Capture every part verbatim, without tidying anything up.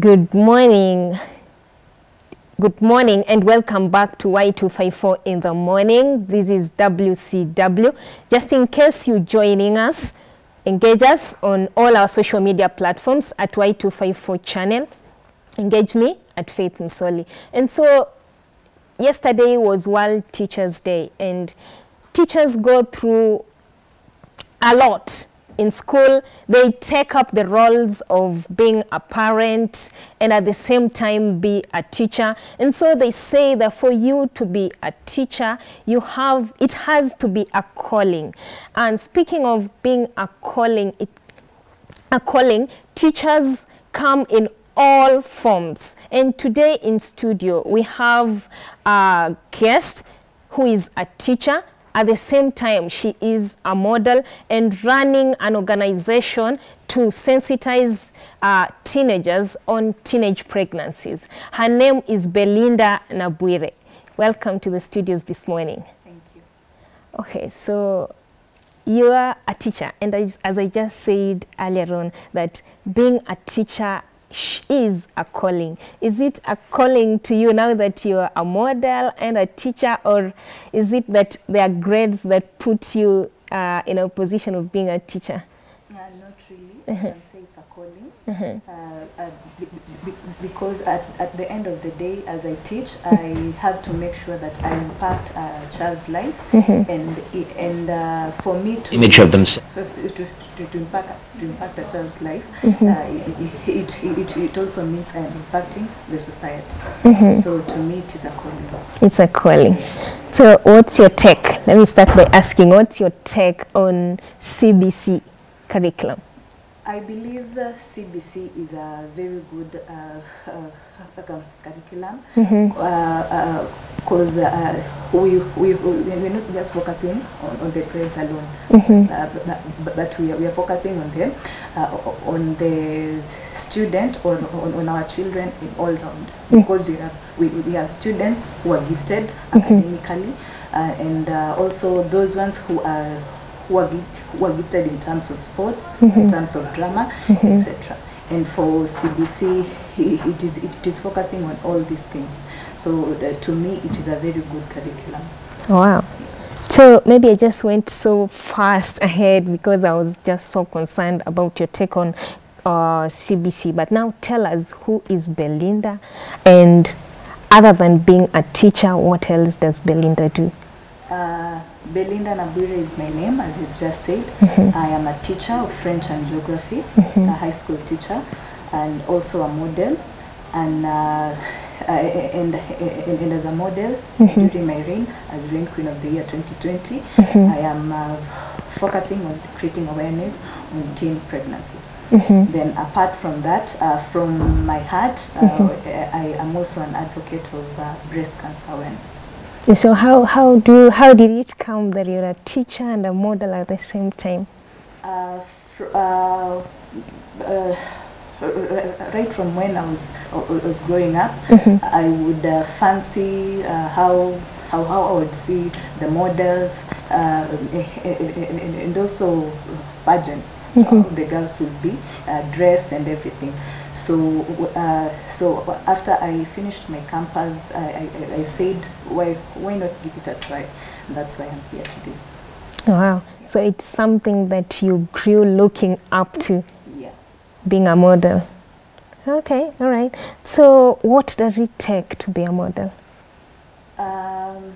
Good morning. Good morning and welcome back to Y two five four in the morning. This is W C W. Just in case you're joining us, engage us on all our social media platforms at Y two five four Channel. Engage me at Faith Musoli. And so yesterday was World Teachers Day, and teachers go through a lot. In school, they take up the roles of being a parent and at the same time be a teacher. And so they say that for you to be a teacher, you have, it has to be a calling. And speaking of being a calling, it, a calling, teachers come in all forms. And today in studio, we have a guest who is a teacher. At the same time, she is a model and running an organization to sensitize uh, teenagers on teenage pregnancies. Her name is Belynder Nabwire. Welcome to the studios this morning. Thank you. Okay, so you are a teacher, and as, as I just said earlier on, that being a teacher is a calling. Is it a calling to you now that you're a model and a teacher, or is it that there are grades that put you uh, in a position of being a teacher? Uh, not really. I can say it's a calling. Uh-huh. uh, uh, be, be, because at, at the end of the day, as I teach, I have to make sure that I impact a child's life, mm-hmm. and and uh, for me to image of them to, to, to impact to impact a child's life, mm-hmm. uh, it, it it it also means I am impacting the society. Mm-hmm. So to me, it is a calling. It's a calling. So what's your take? Let me start by asking, what's your take on C B C? Curriculum? I believe uh, C B C is a very good uh, uh, curriculum, because mm-hmm. uh, uh, uh, we, we, we're not just focusing on, on the grades alone, mm-hmm. uh, but, but we, are, we are focusing on them, uh, on the student, on, on, on our children in all round, mm-hmm. because we have, we, we have students who are gifted mm-hmm. academically, uh, and uh, also those ones who are Who are, who are gifted in terms of sports, mm-hmm. in terms of drama, mm-hmm. et cetera. And for C B C, it is it is focusing on all these things. So uh, to me, it is a very good curriculum. Wow. So maybe I just went so fast ahead because I was just so concerned about your take on uh, C B C. But now tell us, who is Belynder, and other than being a teacher, what else does Belynder do? Uh, Belynder Nabwire is my name, as you just said. Mm-hmm. I am a teacher of French and geography, mm-hmm. a high school teacher, and also a model. And uh, I, and, and, and as a model, mm-hmm. during my reign as Reign Queen of the Year twenty twenty, mm-hmm. I am uh, focusing on creating awareness on teen pregnancy. Mm-hmm. Then apart from that, uh, from my heart, uh, mm-hmm. I am also an advocate of uh, breast cancer awareness. So how, how, do, how did it come that you're a teacher and a model at the same time? Uh, fr uh, uh, right from when I was, I was growing up, mm-hmm. I would uh, fancy uh, how, how, how I would see the models uh, and, and, and also pageants, mm-hmm. how the girls would be uh, dressed and everything. So, uh, so after I finished my campus, I, I, I said, why, why not give it a try? And that's why I'm here today. Wow. So it's something that you grew looking up to, yeah. being a model. Okay, all right. So what does it take to be a model? Um,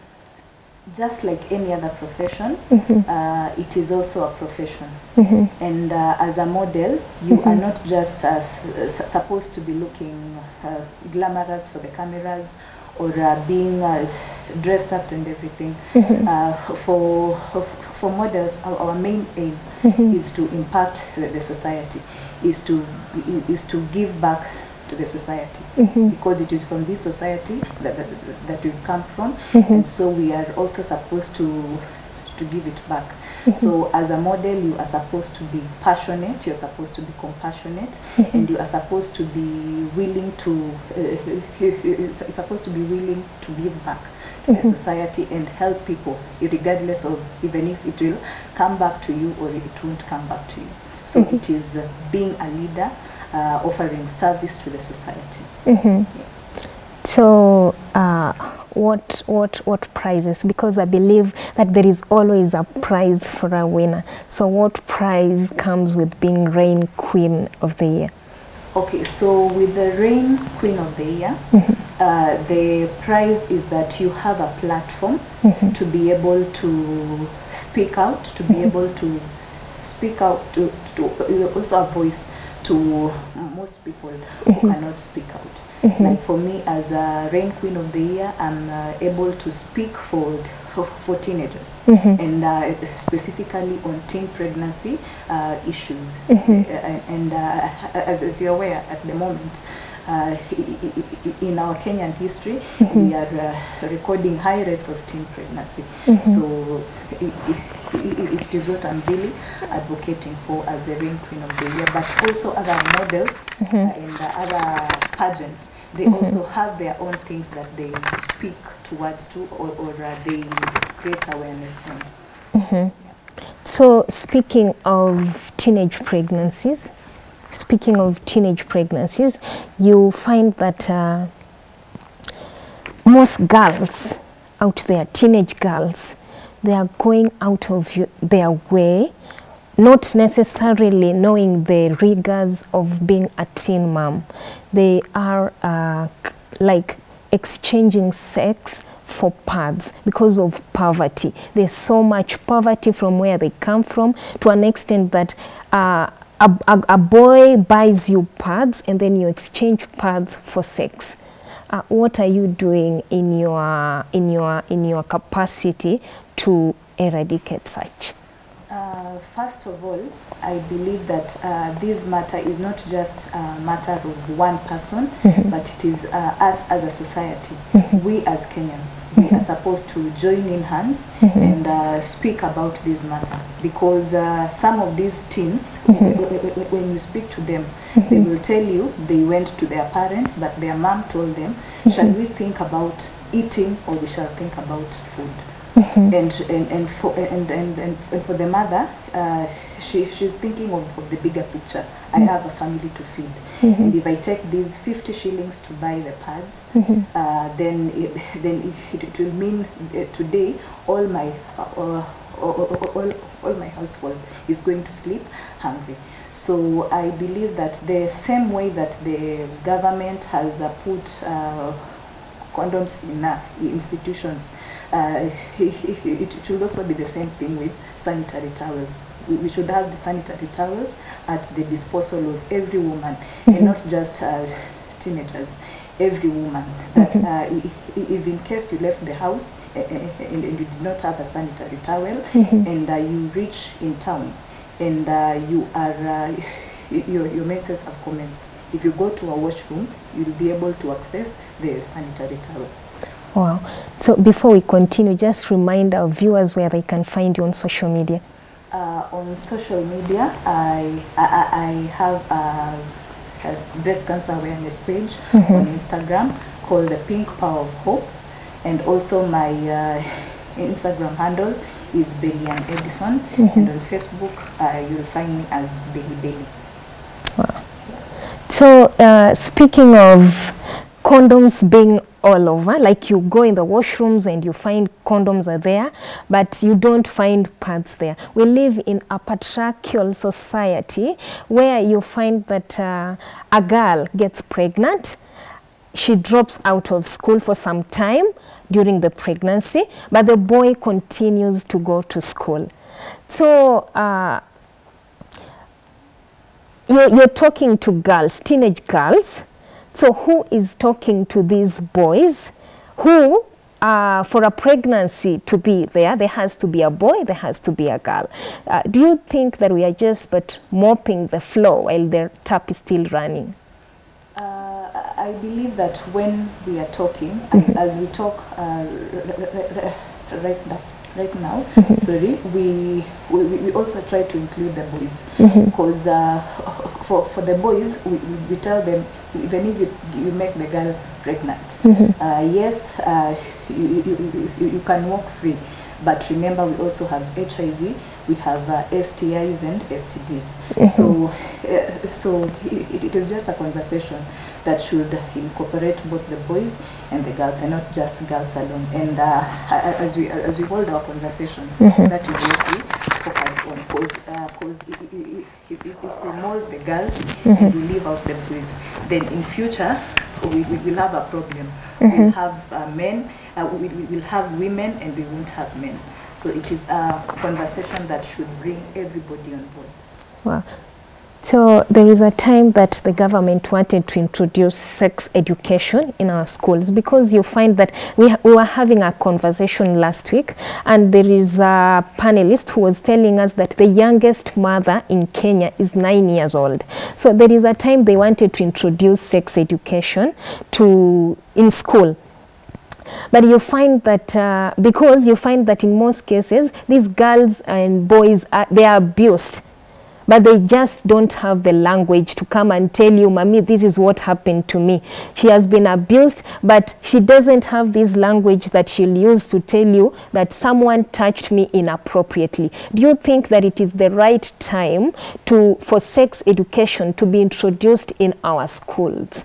just like any other profession, mm-hmm. uh, it is also a profession, mm-hmm. and uh, as a model you mm-hmm. are not just uh, s supposed to be looking uh, glamorous for the cameras or uh, being uh, dressed up and everything, mm-hmm. uh, for for models our, our main aim mm-hmm. is to impact the society, is to is to give back to the society, mm-hmm. because it is from this society that, that, that we've come from, mm-hmm. and so we are also supposed to to give it back. Mm-hmm. So as a model, you are supposed to be passionate, you're supposed to be compassionate, mm-hmm. and you are supposed to be willing to uh, you're supposed to be willing to give back to mm-hmm. the society and help people, regardless of even if it will come back to you or it won't come back to you. So mm-hmm. it is uh, being a leader, uh, offering service to the society. Mm-hmm. Yeah. So uh, what what what prizes, because I believe that there is always a prize for a winner, so what prize comes with being Reign Queen of the Year? Okay, so with the Reign Queen of the Year, mm-hmm. uh, the prize is that you have a platform mm-hmm. to be able to speak out, to be mm-hmm. able to speak out, to, to you also have a voice to most people mm-hmm. who cannot speak out. Mm-hmm. Like for me, as a Reign Queen of the Year, I'm uh, able to speak for for, for teenagers mm-hmm. and uh, specifically on teen pregnancy uh, issues. Mm-hmm. uh, and uh, as, as you're aware, at the moment, uh, in our Kenyan history, mm-hmm. we are uh, recording high rates of teen pregnancy. Mm-hmm. So it, it, It is what I'm really advocating for as the Reign Queen of the Year, but also other models mm-hmm. and uh, other pageants. They mm-hmm. also have their own things that they speak towards to, or, or uh, they create awareness on. Mm-hmm. Yeah. So speaking of teenage pregnancies, speaking of teenage pregnancies, you find that uh, most girls out there, teenage girls, they are going out of their way, not necessarily knowing the rigors of being a teen mom. They are uh, like exchanging sex for pads because of poverty. There's so much poverty from where they come from, to an extent that uh, a, a, a boy buys you pads and then you exchange pads for sex. Uh, what are you doing in your in your in your capacity to eradicate such? Uh, first of all, I believe that uh, this matter is not just a matter of one person, mm-hmm. but it is uh, us as a society. Mm-hmm. We as Kenyans, mm-hmm. we are supposed to join in hands mm-hmm. and uh, speak about this matter, because uh, some of these teens, mm-hmm. when you speak to them, mm-hmm. they will tell you they went to their parents, but their mom told them, mm-hmm. shall we think about eating or we shall think about food? Mm-hmm. And, and, and, for, and, and, and for the mother, uh, she, she's thinking of, of the bigger picture. Mm-hmm. I have a family to feed. Mm-hmm. And if I take these fifty shillings to buy the pads, mm-hmm. uh, then, it, then it, it will mean uh, today all my, uh, uh, all, all my household is going to sleep hungry. So I believe that the same way that the government has uh, put uh, condoms in uh, institutions, uh, it should also be the same thing with sanitary towels. We, we should have the sanitary towels at the disposal of every woman, mm-hmm. and not just uh, teenagers, every woman. That mm-hmm. uh, if in case you left the house uh, and, and you did not have a sanitary towel, mm-hmm. and uh, you reach in town and uh, you are, uh, your, your menses have commenced, if you go to a washroom, you'll be able to access the sanitary towels. Wow. So before we continue, just remind our viewers where they can find you on social media. Uh, on social media, I, I, I have a, a breast cancer awareness page mm-hmm. on Instagram called The Pink Power of Hope. And also my uh, Instagram handle is Belly Ann Edison. Mm-hmm. And on Facebook, uh, you'll find me as Belly Belly. Wow. So uh, speaking of condoms being all over, like you go in the washrooms and you find condoms are there, but you don't find pads there. We live in a patriarchal society where you find that uh, a girl gets pregnant, she drops out of school for some time during the pregnancy, but the boy continues to go to school. So uh, You're, you're talking to girls, teenage girls. So who is talking to these boys who, uh, for a pregnancy to be there, there has to be a boy, there has to be a girl. Uh, do you think that we are just but mopping the floor while the tap is still running? Uh, I believe that when we are talking, mm-hmm. and as we talk uh, right now, right now, mm-hmm. sorry, we, we we also try to include the boys, because mm-hmm. uh, for for the boys, we, we tell them, even if you, you make the girl pregnant, mm-hmm. uh, yes, uh, you, you, you, you can walk free, but remember we also have H I V, we have uh, S T Is and S T Ds. Mm-hmm. So, uh, so it, it is just a conversation that should incorporate both the boys and the girls, and not just girls alone. And uh, as we as we hold our conversations, mm-hmm. that is what we focus on, because uh, if, if, if we mold the girls mm-hmm. and we leave out the boys, then in future we, we will have a problem. Mm-hmm. We'll have uh, men, uh, we will have women, and we won't have men. So it is a conversation that should bring everybody on board. Wow. So there is a time that the government wanted to introduce sex education in our schools, because you find that we, ha we were having a conversation last week, and there is a panelist who was telling us that the youngest mother in Kenya is nine years old. So there is a time they wanted to introduce sex education to in school. But you find that uh, because you find that in most cases these girls and boys are, they are abused, but they just don't have the language to come and tell you, "Mommy, this is what happened to me. She has been abused," but she doesn't have this language that she'll use to tell you that someone touched me inappropriately. Do you think that it is the right time to for sex education to be introduced in our schools?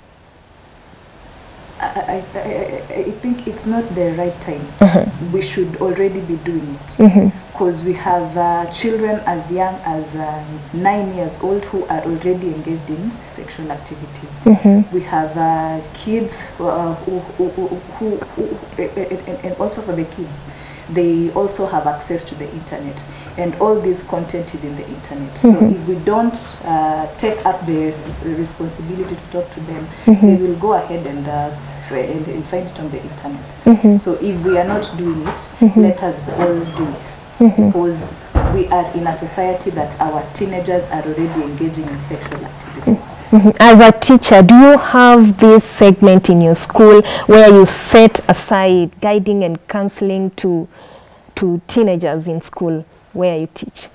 I, I, I think it's not the right time. Mm-hmm. We should already be doing it, because mm-hmm. we have uh, children as young as uh, nine years old who are already engaged in sexual activities. Mm-hmm. We have uh, kids uh, who, who, who, who and, and also for the kids, they also have access to the internet, and all this content is in the internet. Mm-hmm. So if we don't uh, take up the responsibility to talk to them, mm-hmm. they will go ahead and uh, And, and find it on the internet. Mm-hmm. So if we are not doing it, mm-hmm. let us all do it, mm-hmm. because we are in a society that our teenagers are already engaging in sexual activities. Mm-hmm. As a teacher, do you have this segment in your school where you set aside guiding and counseling to, to teenagers in school where you teach?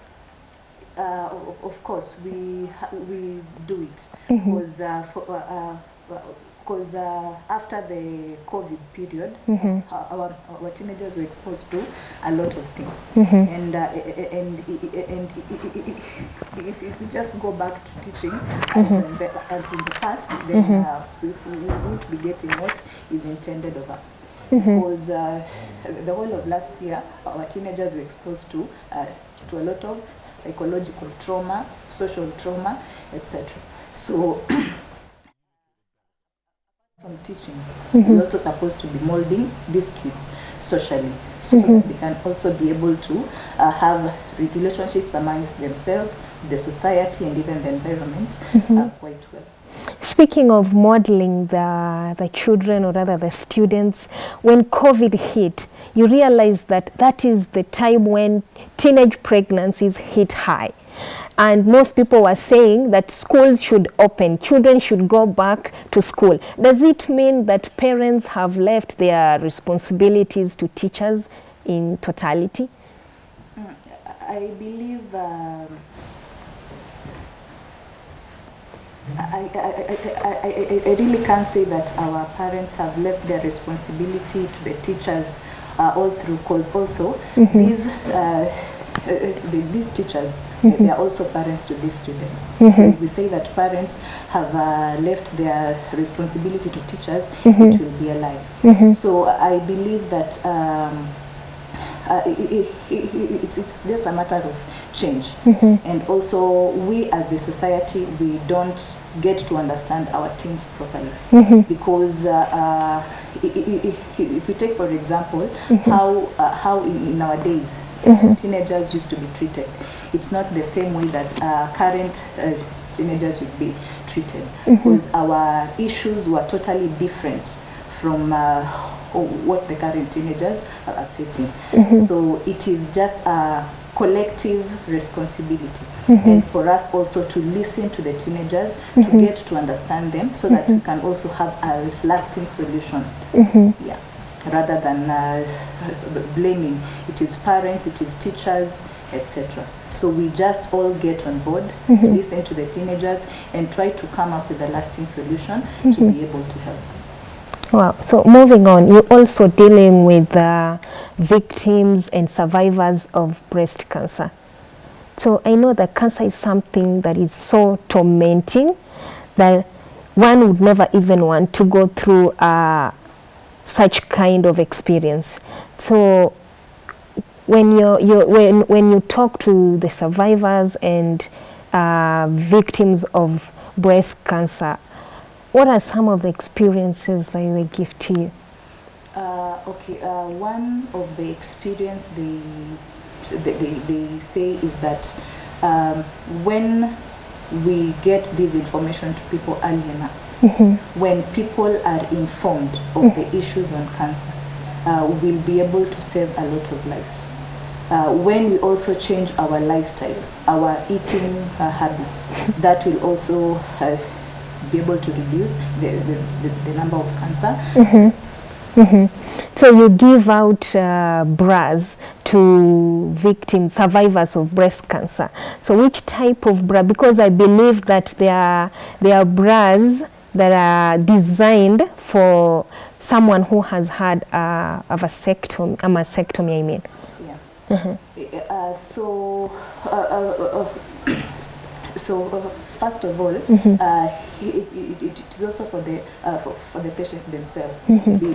Uh, of course, we, we do it. Mm-hmm. Because uh, for, uh, uh, Because uh, after the COVID period, mm-hmm. our, our teenagers were exposed to a lot of things. Mm-hmm. And, uh, and, and, and if, if we just go back to teaching mm-hmm. as, in the, as in the past, then mm-hmm. uh, we, we won't be getting what is intended of us. Mm-hmm. Because uh, the whole of last year, our teenagers were exposed to, uh, to a lot of psychological trauma, social trauma, et cetera. So from teaching, mm-hmm. we're also supposed to be molding these kids socially, so, mm-hmm. so that they can also be able to uh, have relationships amongst themselves, the society, and even the environment mm-hmm. uh, quite well. Speaking of modeling the, the children, or rather the students, when COVID hit, you realize that that is the time when teenage pregnancies hit high. And most people were saying that schools should open, children should go back to school. Does it mean that parents have left their responsibilities to teachers in totality? I believe, um, I, I, I, I, I really can't say that our parents have left their responsibility to the teachers uh, all through, because also mm-hmm. these uh, Uh, the, these teachers, mm-hmm. uh, they are also parents to these students. Mm-hmm. So if we say that parents have uh, left their responsibility to teachers, mm-hmm. it will be a lie. Mm-hmm. So I believe that um, uh, it, it, it, it's, it's just a matter of change. Mm-hmm. And also we as the society, we don't get to understand our teens properly. Mm-hmm. Because uh, uh, if we take, for example, mm-hmm. how, uh, how in, in our days, Mm-hmm. teenagers used to be treated. It's not the same way that uh, current uh, teenagers would be treated, because mm-hmm. our issues were totally different from uh, what the current teenagers are facing. Mm-hmm. So it is just a collective responsibility, mm-hmm. and for us also to listen to the teenagers, mm-hmm. to get to understand them, so mm-hmm. that we can also have a lasting solution. Mm-hmm. Yeah. Rather than uh, blaming, it is parents, it is teachers, et cetera. So we just all get on board, mm-hmm. listen to the teenagers, and try to come up with a lasting solution mm-hmm. to be able to help. Wow. So moving on, you're also dealing with uh, victims and survivors of breast cancer. So I know that cancer is something that is so tormenting that one would never even want to go through uh, such kind of experience. So when you when when you talk to the survivors and uh, victims of breast cancer, what are some of the experiences that they give to you? Uh, okay, uh, one of the experience they they, they, they say is that um, when we get this information to people early enough. Mm-hmm. When people are informed of mm-hmm. the issues on cancer, uh, we'll be able to save a lot of lives. Uh, when we also change our lifestyles, our eating uh, habits, that will also uh, be able to reduce the, the, the number of cancer. Mm-hmm. Mm-hmm. So you give out uh, bras to victims, survivors of breast cancer. So which type of bra? Because I believe that there are, there are bras that are designed for someone who has had a, a vasectomy, a mastectomy, I mean. Yeah. Mm-hmm. uh, so, uh, uh, uh, so uh, first of all, mm-hmm. uh, it, it, it is also for the uh, for, for the patient themselves, mm-hmm.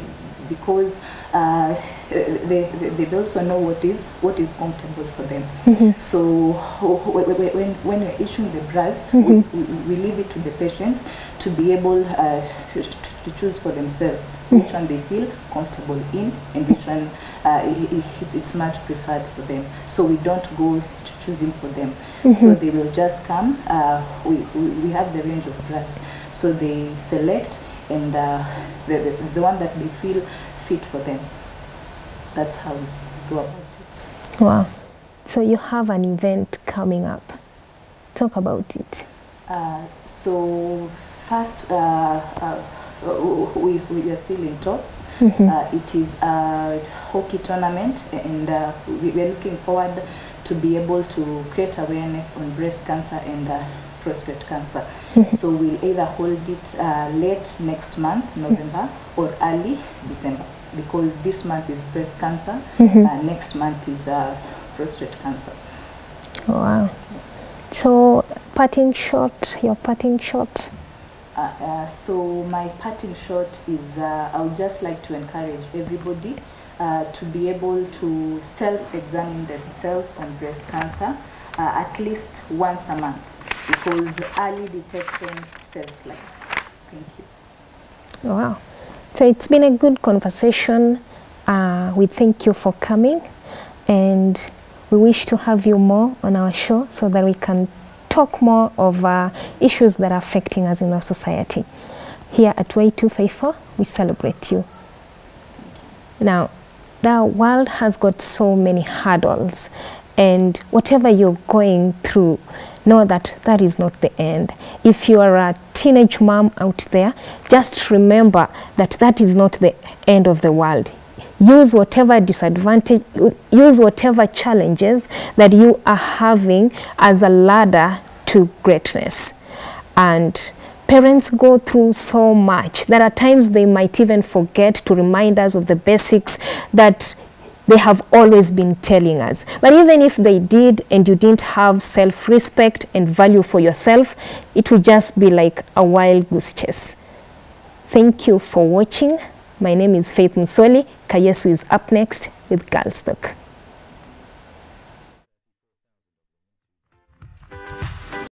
because uh, they, they they also know what is what is comfortable for them. Mm-hmm. So when when we're issuing the bras, mm-hmm. we, we leave it to the patients to be able uh, to choose for themselves mm-hmm. which one they feel comfortable in and which one uh, it, it, it's much preferred for them. So we don't go to choosing for them. Mm-hmm. So they will just come. Uh, we, we have the range of bras. So they select and uh, the, the, the one that they feel fit for them. That's how we go about it. Wow. So you have an event coming up. Talk about it. Uh, so first, uh, uh, we, we are still in talks. Mm-hmm. uh, it is a hockey tournament and uh, we, we are looking forward to be able to create awareness on breast cancer and uh, prostate cancer. Mm-hmm. So we'll either hold it uh, late next month, November, mm-hmm. or early December, because this month is breast cancer, mm-hmm. uh, next month is uh, prostate cancer. Oh, wow. So parting shot, your parting shot? Uh, uh, so my parting shot is uh, I would just like to encourage everybody uh, to be able to self-examine themselves on breast cancer uh, at least once a month, because early detection saves life. Thank you. Wow. So it's been a good conversation. Uh, we thank you for coming, and we wish to have you more on our show so that we can talk more of uh, issues that are affecting us in our society. Here at Way two fifty-four, we celebrate you. Now, the world has got so many hurdles, and whatever you're going through, know that that is not the end. If you are a teenage mom out there, just remember that that is not the end of the world. Use whatever disadvantage, use whatever challenges that you are having as a ladder to greatness. And parents go through so much. There are times they might even forget to remind us of the basics that they have always been telling us. But even if they did and you didn't have self-respect and value for yourself, it would just be like a wild goose chase. Thank you for watching. My name is Faith Musoli. Kayesu is up next with Galstock.